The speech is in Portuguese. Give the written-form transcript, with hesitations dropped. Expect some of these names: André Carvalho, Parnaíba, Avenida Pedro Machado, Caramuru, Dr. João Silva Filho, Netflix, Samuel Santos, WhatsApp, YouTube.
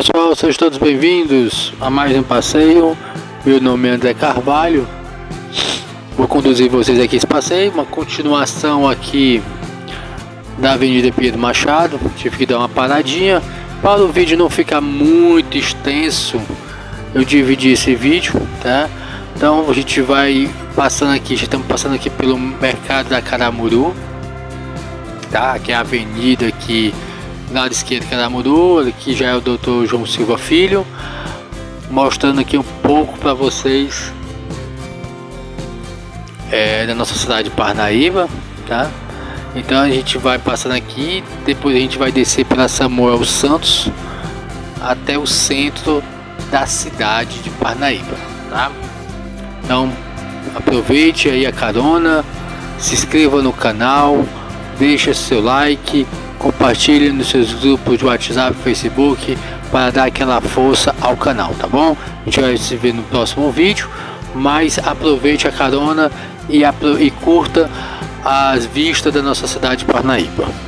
pessoal, sejam todos bem-vindos a mais um passeio. Meu nome é André Carvalho. Vou conduzir vocês aqui esse passeio, uma continuação aqui da Avenida Pedro Machado. Tive que dar uma paradinha para o vídeo não ficar muito extenso. Eu dividi esse vídeo, tá? Então a gente vai passando aqui, já estamos passando aqui pelo mercado da Caramuru, tá? Que é a avenida aqui, lado esquerdo Caramuru, aqui já é o Dr. João Silva Filho, mostrando aqui um pouco para vocês da nossa cidade de Parnaíba, tá? Então a gente vai passando aqui, depois a gente vai descer pela Samuel Santos até o centro da cidade de Parnaíba, tá? Então aproveite aí a carona, se inscreva no canal, deixa seu like, compartilhe nos seus grupos de WhatsApp, Facebook, para dar aquela força ao canal, tá bom? A gente vai se ver no próximo vídeo, mas aproveite a carona e curta as vistas da nossa cidade de Parnaíba.